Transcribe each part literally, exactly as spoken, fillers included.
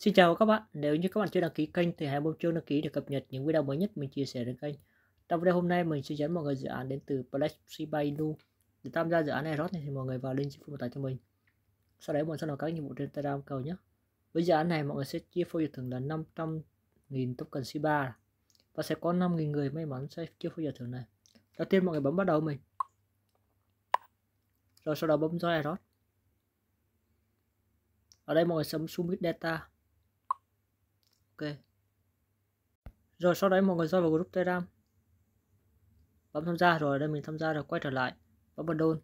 Xin chào các bạn, nếu như các bạn chưa đăng ký kênh thì hãy bấm chuông đăng ký để cập nhật những video mới nhất mình chia sẻ trên kênh. Trong video hôm nay mình sẽ dẫn mọi người dự án đến từ Plex Shiba Inu. Để tham gia dự án Airdrop này thì mọi người vào link phần mô tả cho mình. Sau đấy mọi người sẽ làm các nhiệm vụ trên Telegram cầu nhé. Với dự án này mọi người sẽ chia phô giải thưởng là năm trăm nghìn token Shiba và sẽ có năm nghìn người may mắn sẽ chia phô giải thưởng này. Đầu tiên mọi người bấm bắt đầu mình. Rồi sau đó bấm join Airdrop. Ở đây mọi người sẽ bấm submit data. Okay. Rồi sau đấy mọi người join vào group Telegram, bấm tham gia. Rồi đây mình tham gia rồi quay trở lại, bấm vào download.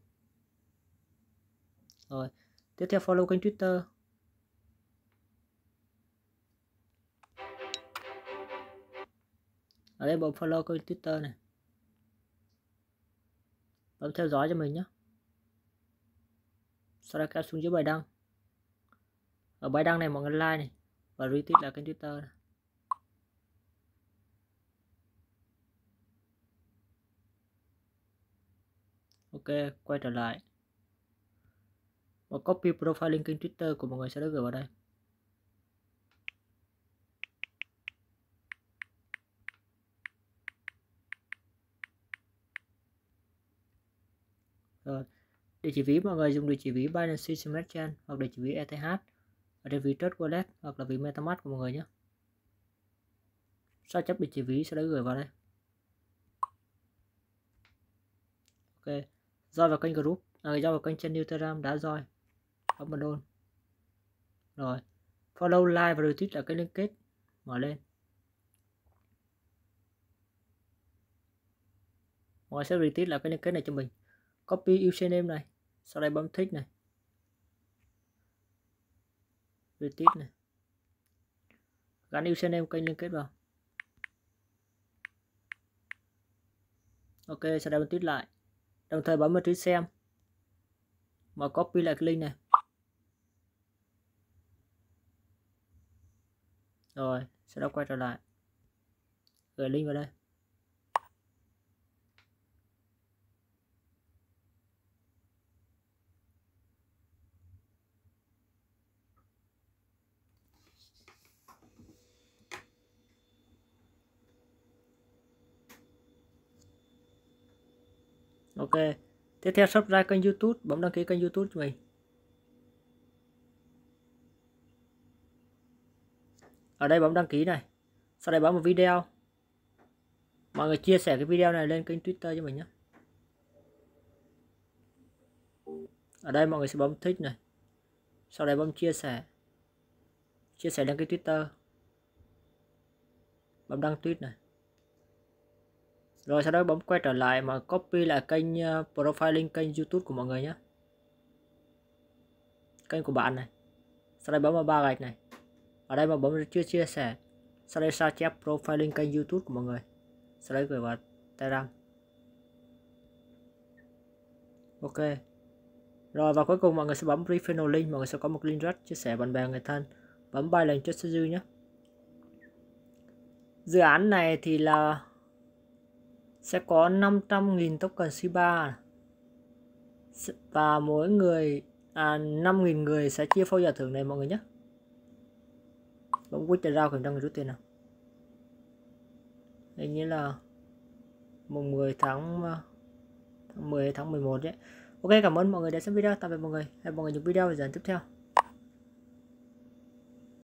Rồi tiếp theo follow kênh Twitter. Ở đây bấm follow kênh Twitter này, bấm theo dõi cho mình nhé. Sau đó kéo xuống dưới bài đăng. Ở bài đăng này mọi người like này và retweet là kênh Twitter này. Ok, quay trở lại. Một copy profile link kênh Twitter của mọi người sẽ được gửi vào đây. Rồi, địa chỉ ví mọi người dùng địa chỉ ví Binance Smart Chain hoặc địa chỉ ví e tê hát. Ở trên ví Trust Wallet hoặc là ví Metamask của mọi người nhé. Sao chép địa chỉ ví sẽ đã gửi vào đây. Ok, join vào kênh group, à, join vào kênh trên Telegram đã join. Bấm vào download. Rồi, follow, like và retweet là cái liên kết mở lên. Mọi người sẽ retweet là cái liên kết này cho mình. Copy username này, sau đây bấm thích này. Retweet này, gắn username kênh liên kết vào. Ok, sau đây bấm tweet lại, đồng thời bấm vào tweet xem. Mở copy lại cái link này. Rồi sau đó quay trở lại, gửi link vào đây. Ok, tiếp theo subscribe kênh YouTube, bấm đăng ký kênh YouTube cho mình. Ở đây bấm đăng ký này, sau đây bấm một video. Mọi người chia sẻ cái video này lên kênh Twitter cho mình nhé. Ở đây mọi người sẽ bấm thích này, sau đây bấm chia sẻ, chia sẻ lên kênh Twitter, bấm đăng tweet này. Rồi sau đó bấm quay trở lại mà copy lại kênh uh, profile link kênh YouTube của mọi người nhé. Kênh của bạn này. Sau đây bấm vào ba gạch này. Ở đây mà bấm chưa chia sẻ. Sau đây sao chép profile link kênh YouTube của mọi người. Sau đấy gửi vào Telegram. Ok. Rồi và cuối cùng mọi người sẽ bấm referral link, mọi người sẽ có một link rất chia sẻ bạn bè người thân. Bấm buy lần cho dư nhé. Dự án này thì là sẽ có năm trăm nghìn token Shiba và mỗi người à, năm nghìn người sẽ chia phô giải thưởng này mọi người nhé. Bấm quýt ra kiểm tra người rút tiền nào. Hình như là mùng mười tháng mười tháng mười một đấy. Ok, cảm ơn mọi người đã xem video. Tạm biệt mọi người. Hẹn mọi người những video và dẫn tiếp theo.